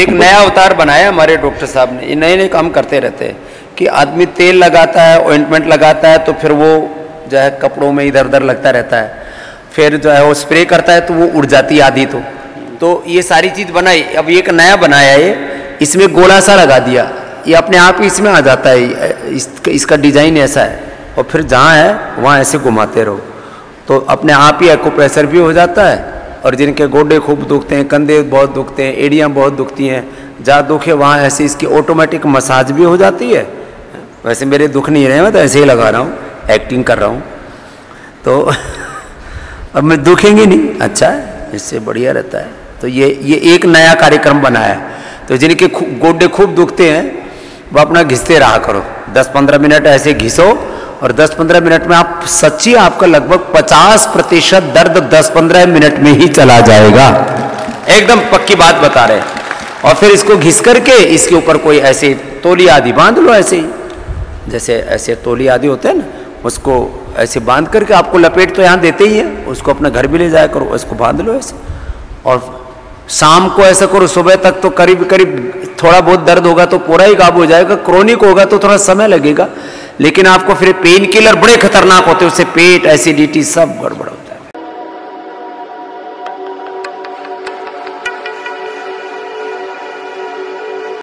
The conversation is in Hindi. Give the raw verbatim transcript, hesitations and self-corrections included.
एक नया अवतार बनाया हमारे डॉक्टर साहब ने। ये नए नए काम करते रहते हैं कि आदमी तेल लगाता है, ऑइंटमेंट लगाता है, तो फिर वो जो है कपड़ों में इधर उधर लगता रहता है, फिर जो है वो स्प्रे करता है तो वो उड़ जाती है आधी, तो तो ये सारी चीज़ बनाई। अब ये एक नया बनाया, ये इसमें गोला सा लगा दिया, ये अपने आप ही इसमें आ जाता है, इस, इसका डिज़ाइन ऐसा है, और फिर जहाँ है वहाँ ऐसे घुमाते रहो तो अपने आप ही एक्यूप्रेशर भी हो जाता है। और जिनके गोडे खूब दुखते हैं, कंधे बहुत दुखते हैं, एड़ियाँ बहुत दुखती हैं, जहाँ दुखे वहाँ ऐसे इसकी ऑटोमेटिक मसाज भी हो जाती है। वैसे मेरे दुख नहीं रहे, मैं तो ऐसे ही लगा रहा हूँ, एक्टिंग कर रहा हूँ, तो अब मैं दुखेंगे नहीं, अच्छा है, इससे बढ़िया रहता है। तो ये ये एक नया कार्यक्रम बनाया। तो जिनके गोडे खूब दुखते हैं वो अपना घिसते रहा करो, दस पंद्रह मिनट ऐसे घिसो, और दस पंद्रह मिनट में आप सच्ची आपका लगभग पचास प्रतिशत दर्द दस पंद्रह मिनट में ही चला जाएगा, एकदम पक्की बात बता रहे हैं। और फिर इसको घिस करके इसके ऊपर कोई ऐसे तौली आदि बांध लो, ऐसे ही जैसे ऐसे तौली आदि होते हैं ना, उसको ऐसे बांध करके, आपको लपेट तो यहाँ देते ही है, उसको अपने घर भी ले जाया करो, उसको बांध लो ऐसे। और शाम को ऐसा करो, सुबह तक तो करीब करीब थोड़ा बहुत दर्द होगा तो पूरा ही गायब हो जाएगा, क्रोनिक होगा तो थोड़ा समय लगेगा, लेकिन आपको फिर पेन किलर बड़े खतरनाक होते हैं, उससे पेट एसिडिटी सब गड़बड़